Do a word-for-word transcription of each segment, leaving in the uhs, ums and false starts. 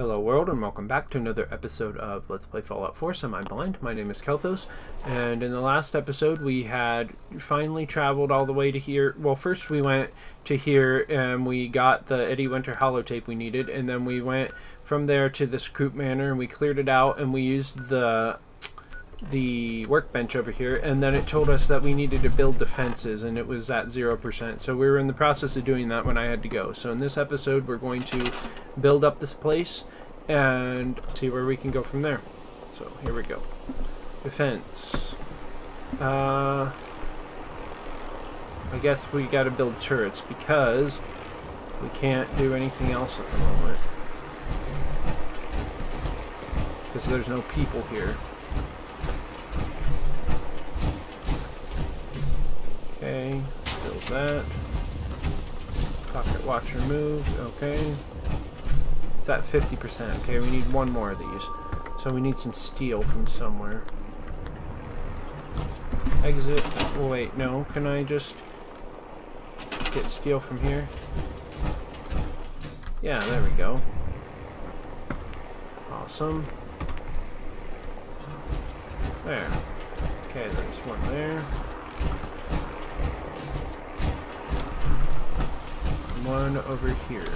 Hello world, and welcome back to another episode of Let's Play Fallout four Semi-Blind. My name is Kelthos, and in the last episode we had finally traveled all the way to here. Well, first we went to here and we got the Eddie Winter holotape we needed, and then we went from there to the Scrope Manor and we cleared it out, and we used the the workbench over here, and then it told us that we needed to build defenses, and it was at zero percent, so we were in the process of doing that when I had to go. So in this episode we're going to build up this place and see where we can go from there. So here we go. Defense. Uh, I guess we gotta build turrets because we can't do anything else at the moment. Because there's no people here. Okay, build that. Pocket watch removed, okay. It's at fifty percent. Okay, we need one more of these. So we need some steel from somewhere. Exit. Oh, wait, no. Can I just get steel from here? Yeah, there we go. Awesome. There. Okay, there's one there. One over here.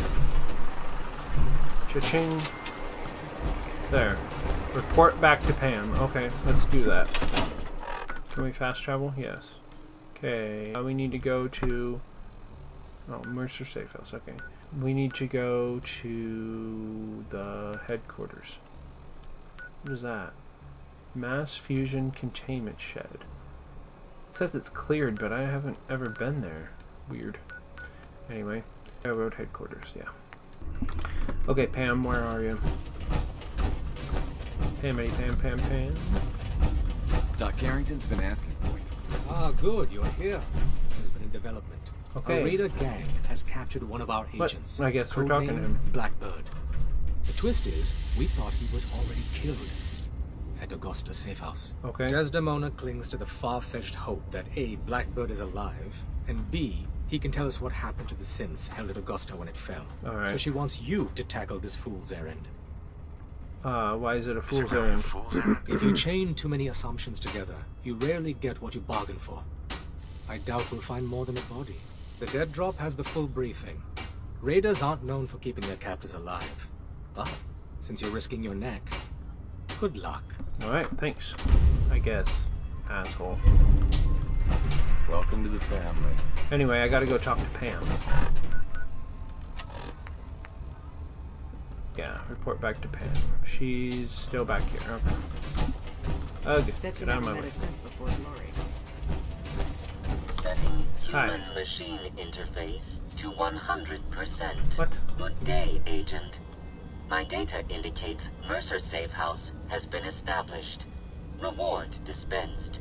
Cha-ching. There. Report back to Pam. Okay, let's do that. Can we fast travel? Yes. Okay. Now we need to go to... Oh, Mercer Safehouse. Okay. We need to go to the headquarters. What is that? Mass Fusion Containment Shed. It says it's cleared, but I haven't ever been there. Weird. Anyway. Railroad headquarters. Yeah. Okay, Pam, where are you? Pamity, Pam, Pam, Pam. Doc Carrington's been asking for you. Ah, good, you're here. There's been a development. Okay. A Raider gang has captured one of our agents. But I guess we're talking to him. Blackbird. The twist is, we thought he was already killed at Augusta Safehouse. Okay. Desdemona clings to the far-fetched hope that A, Blackbird is alive, and B, he can tell us what happened to the synths held at Augusta when it fell. All right. So she wants you to tackle this fool's errand. Uh, why is it a fool's errand? If you chain too many assumptions together, you rarely get what you bargain for. I doubt we'll find more than a body. The dead drop has the full briefing. Raiders aren't known for keeping their captors alive. But, since you're risking your neck, good luck. Alright, thanks. I guess. Asshole. Welcome to the family. Anyway, I gotta go talk to Pam. Yeah, report back to Pam. She's still back here. Okay. Ugh, get out of my way. Setting human-machine interface to one hundred percent. What? Good day, Agent. My data indicates Mercer Safehouse has been established. Reward dispensed.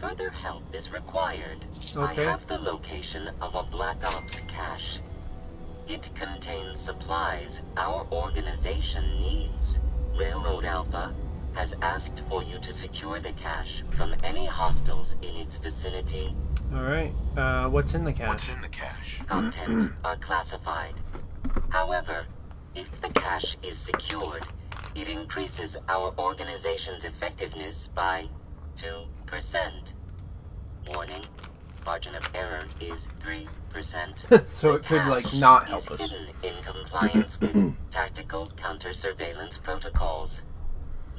Further help is required. Okay. I have the location of a Black Ops cache. It contains supplies our organization needs. Railroad Alpha has asked for you to secure the cache from any hostiles in its vicinity. Alright, uh, what's in the cache? What's in the cache? Contents are classified. However, if the cache is secured, it increases our organization's effectiveness by two percent. Warning, margin of error is three percent. So it could, like, not help us. Hidden in compliance with tactical counter-surveillance protocols.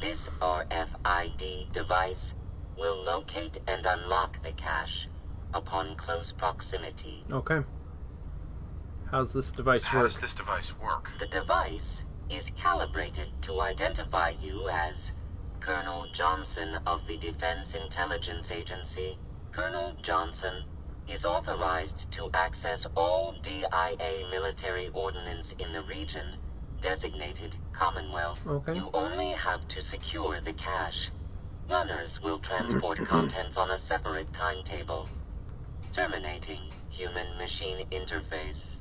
This R F I D device will locate and unlock the cache upon close proximity. Okay. How's this device work? How does this device work? The device is calibrated to identify you as Colonel Johnson of the Defense Intelligence Agency. Colonel Johnson is authorized to access all D I A military ordnance in the region, designated Commonwealth. Okay. You only have to secure the cache. Runners will transport contents on a separate timetable. Terminating human-machine interface.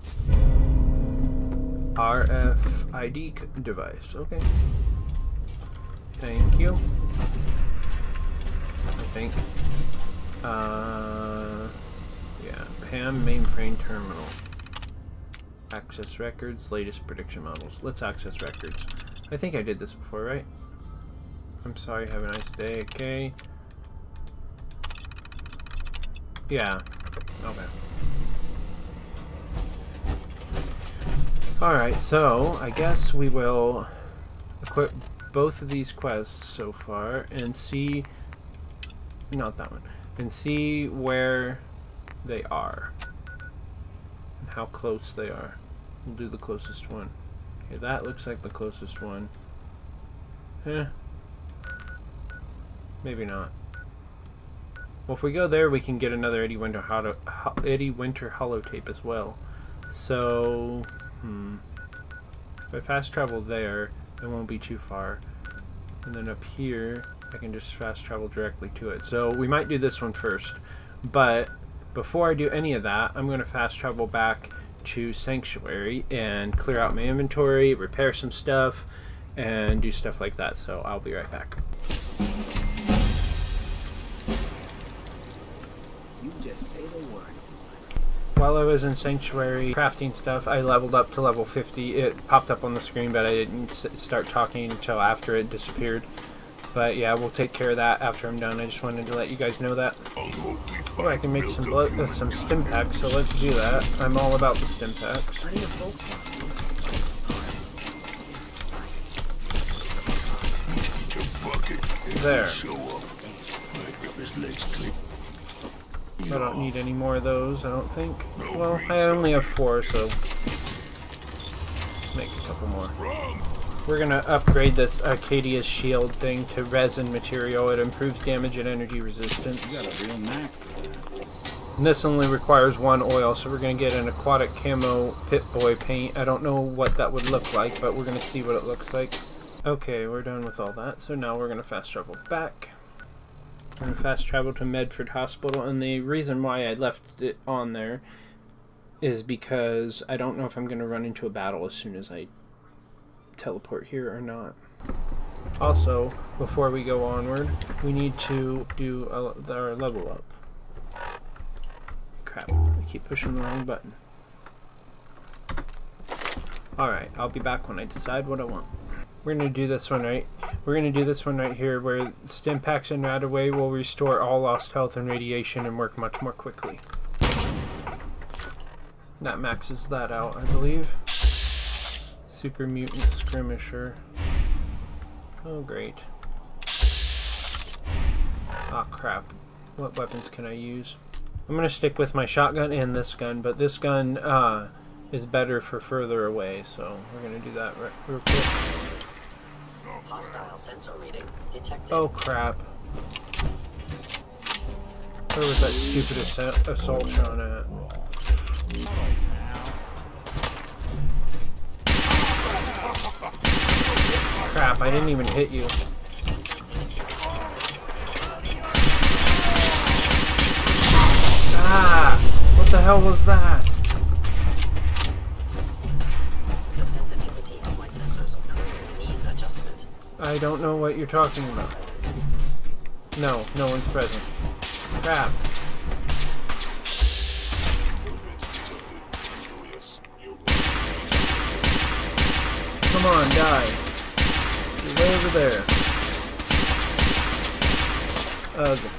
R F I D device, okay. Thank you. I think. Uh, yeah, Pam mainframe terminal. Access records, latest prediction models. Let's access records. I think I did this before, right? I'm sorry, have a nice day, okay. Yeah. Okay. Alright, so I guess we will equip both of these quests so far and see... Not that one. And see where they are. And how close they are. We'll do the closest one. Okay, that looks like the closest one. Eh. Maybe not. Well, if we go there, we can get another Eddie Winter, holo Eddie Winter holotape as well. So, hmm. If I fast travel there, it won't be too far. And then up here, I can just fast travel directly to it. So we might do this one first. But before I do any of that, I'm going to fast travel back to Sanctuary and clear out my inventory, repair some stuff, and do stuff like that. So I'll be right back. Just say the word. While I was in Sanctuary crafting stuff, I leveled up to level fifty. It popped up on the screen, but I didn't start talking until after it disappeared. But yeah, we'll take care of that after I'm done. I just wanted to let you guys know that. Oh, I can make some blood, uh, some Stimpaks, so let's do that. I'm all about the Stimpaks. There. I don't need any more of those, I don't think. Well, I only have four, so make a couple more. We're gonna upgrade this Arcadia's shield thing to resin material. It improves damage and energy resistance. You got a real knack for that. And this only requires one oil, so we're gonna get an aquatic camo Pit Boy paint. I don't know what that would look like, but we're gonna see what it looks like. Okay, we're done with all that, so now we're gonna fast travel back. And fast travel to Medford Hospital, and the reason why I left it on there is because I don't know if I'm going to run into a battle as soon as I teleport here or not. Also, before we go onward, we need to do a, our level up. Crap, I keep pushing the wrong button. Alright, I'll be back when I decide what I want. We're going to do this one right. We're going to do this one right here where Stimpaks and RadAway will restore all lost health and radiation and work much more quickly. That maxes that out, I believe. Super Mutant Skirmisher. Oh, great. Ah, oh, crap. What weapons can I use? I'm going to stick with my shotgun and this gun, but this gun uh, is better for further away, so we're going to do that right, real quick. Hostile sensor reading detected. Oh crap. Where was that stupid assault, assault shot at? Crap, I didn't even hit you. Ah! What the hell was that? I don't know what you're talking about. No, no one's present. Crap. Come on, die. You're way over there. Ugh.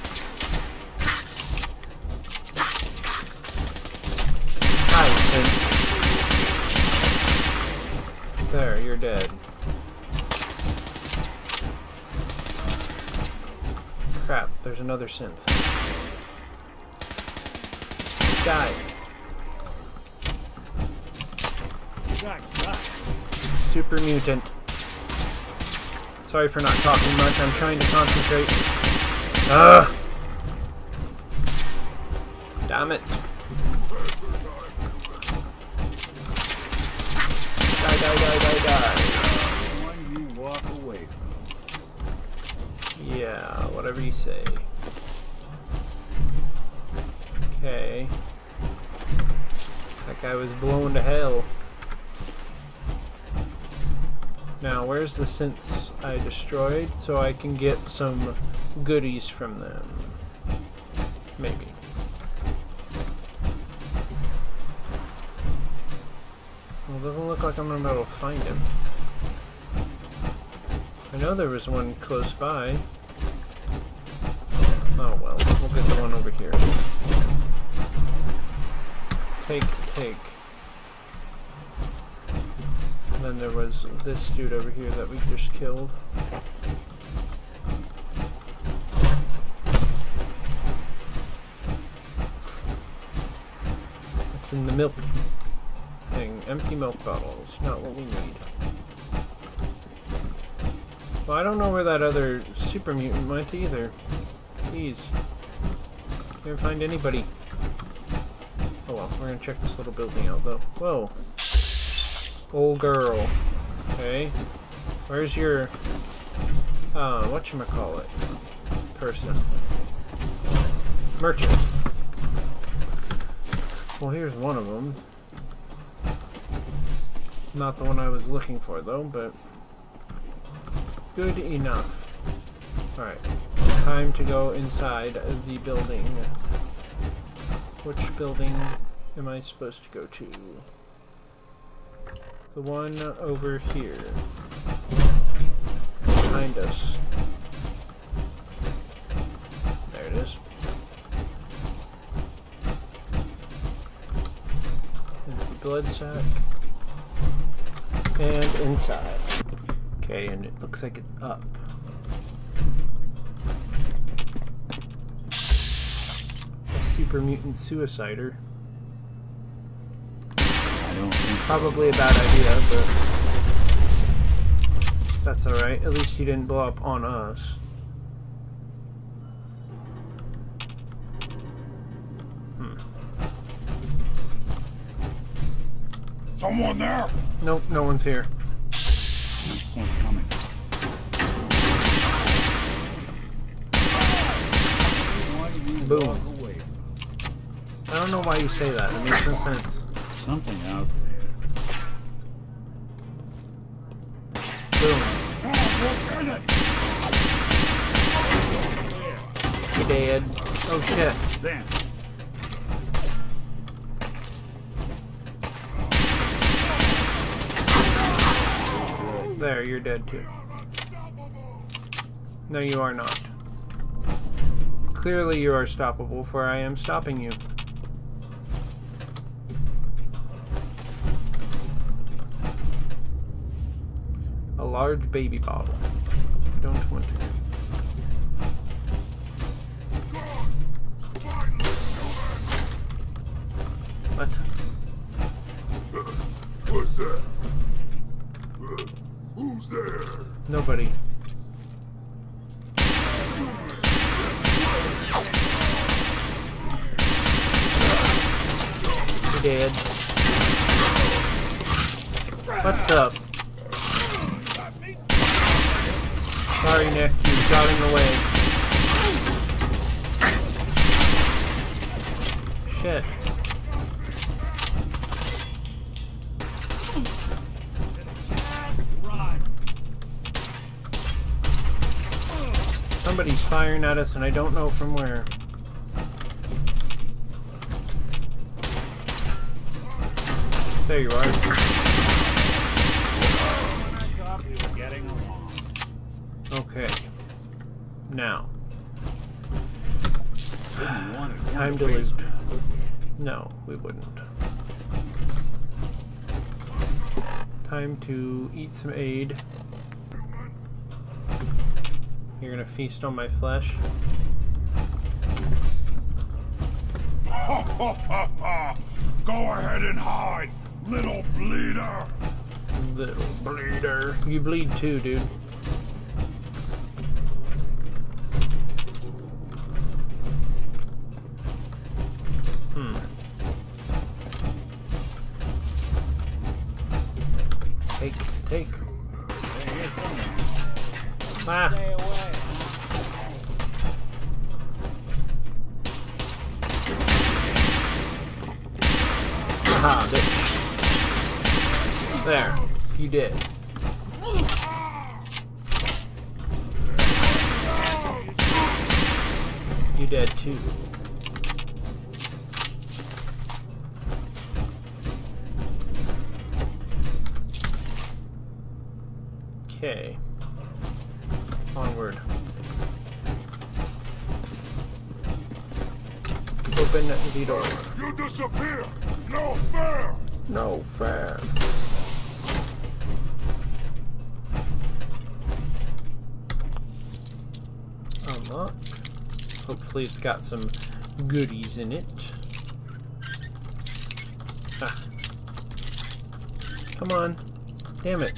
Hi, kid. There, you're dead. Crap, there's another synth. Die. Super mutant. Sorry for not talking much, I'm trying to concentrate. Ugh! Damn it. Die, die, die, die, die. One you walk away from. Yeah, whatever you say. Okay. That guy was blown to hell. Now, where's the synths I destroyed so I can get some goodies from them? Maybe. It doesn't look like I'm going to be able to find him. I know there was one close by. Oh well, we'll get the one over here. Take, take. And then there was this dude over here that we just killed. It's in the milk thing. Empty milk bottles. Not what we need. Well, I don't know where that other super mutant went either. Please. Can't find anybody. Oh well, we're gonna check this little building out though. Whoa. Old girl. Okay. Where's your uh whatchamacallit person? Merchant. Well, here's one of them. Not the one I was looking for though, but good enough. Alright. Time to go inside the building. Which building am I supposed to go to? The one over here. Behind us. There it is. Blood sack. And inside. Okay, and it looks like it's up. A super mutant suicider. I don't think probably so. A bad idea, but that's alright. At least he didn't blow up on us. Someone there? Nope, no one's here. No one's coming. Boom. I don't know why you say that. It makes no sense. Something out there. Boom. He dead. Oh shit. Damn. There, you're dead too. No, you are not. Clearly you are stoppable, for I am stopping you. A large baby bottle. Don't want to. What? What's that? Who's there? Nobody. Dead. What's up? Sorry, Nick, you got in the way. Shit. Somebody's firing at us and I don't know from where. There you are. Okay. Now. Time to loot. No, we wouldn't. Time to eat some aid. You're gonna feast on my flesh. Ha ha ha ha! Go ahead and hide, little bleeder! Little bleeder. You bleed too, dude. Hmm. Take, take. Ah! Aha, bitch. There. You did. You dead too. Okay. Onward. Open the door. You disappear! No fair! No fair. Unlock. Hopefully it's got some goodies in it. Ah. Come on. Damn it.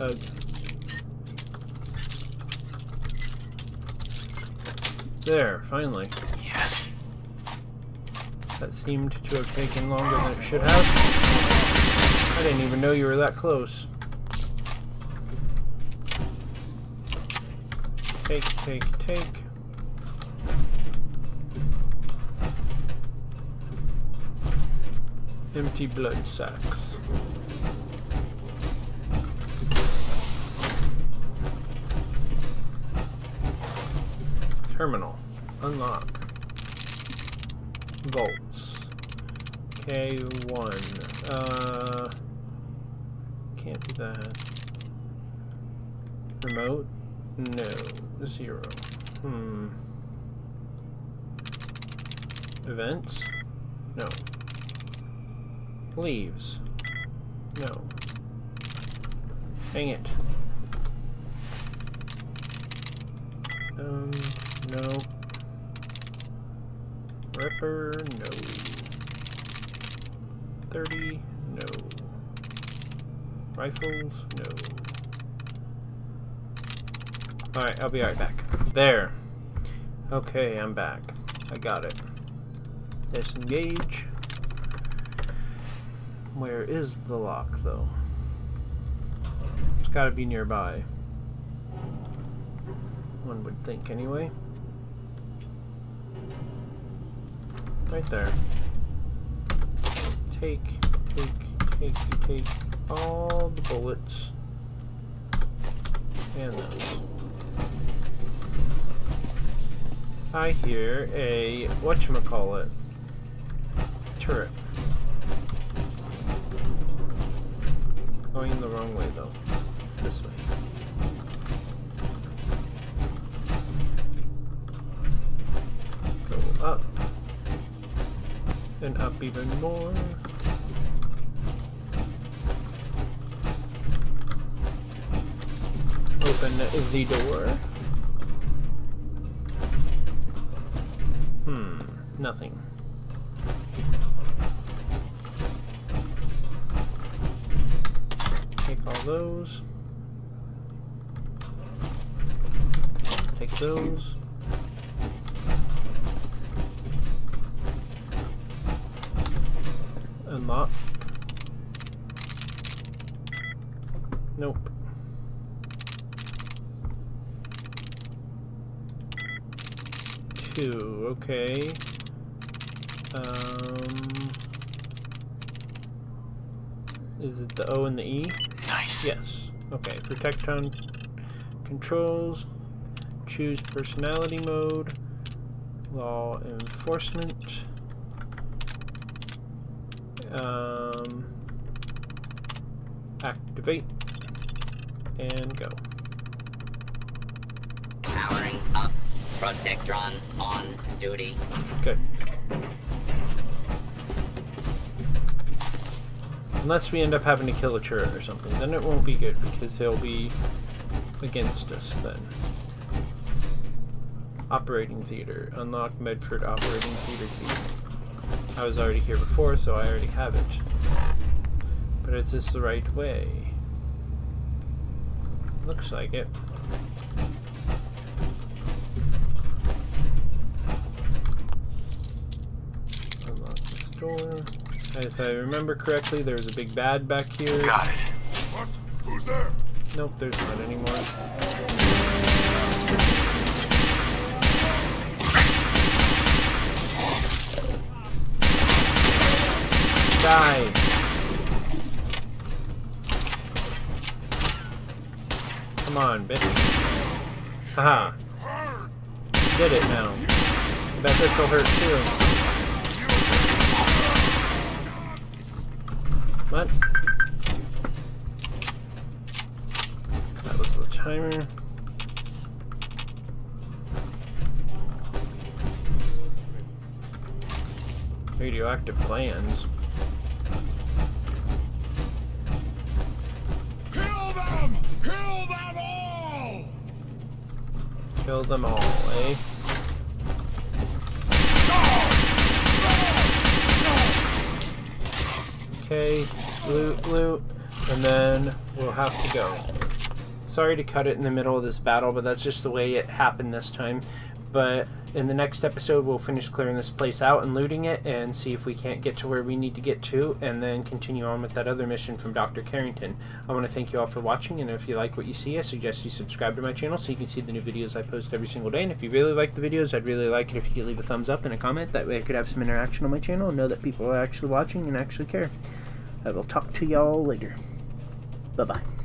Ugh. There, finally. Yes. That seemed to have taken longer than it should have. I didn't even know you were that close. Take, take, take. Empty blood sacks. Terminal. Unlock. Volts. K one. Uh, can't do that. Remote? No. Zero. Hmm. Events? No. Leaves. No. Dang it. Um, no. Ripper, no. thirty, no. Rifles, no. Alright, I'll be right back. There. Okay, I'm back. I got it. Disengage. Where is the lock, though? It's gotta be nearby. One would think, anyway. Right there. Take, take, take, take all the bullets. And those. I hear a, whatchamacallit, turret. Going the wrong way though. It's this way. Go up. Then up even more. Open the door. Hmm. Nothing. Those. Take those. Unlock. Nope. Two. Okay. Um. Is it the O and the E? Nice. Yes. Okay. Protectron controls. Choose personality mode. Law enforcement. Um, activate. And go. Powering up. Protectron on duty. Good. Unless we end up having to kill a turret or something, then it won't be good because they'll be against us then. Operating theater. Unlock Medford Operating Theater key. I was already here before, so I already have it. But is this the right way? Looks like it. Unlock this door. If I remember correctly, there was a big bad back here. Got it. What? Who's there? Nope, there's not anymore. Die. Come on, bitch. Haha. Did it now. I bet this will hurt too. What? timer. Radioactive glands. Kill them! Kill them all! Kill them all, eh? Okay, loot, loot, and then we'll have to go. Sorry to cut it in the middle of this battle, but that's just the way it happened this time. But in the next episode, we'll finish clearing this place out and looting it and see if we can't get to where we need to get to, and then continue on with that other mission from Doctor Carrington. I want to thank you all for watching, and if you like what you see, I suggest you subscribe to my channel so you can see the new videos I post every single day. And if you really like the videos, I'd really like it if you could leave a thumbs up and a comment. That way I could have some interaction on my channel and know that people are actually watching and actually care. I will talk to y'all later. Bye-bye.